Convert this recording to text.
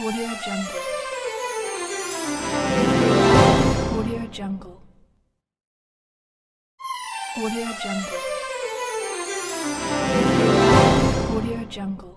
AudioJungle.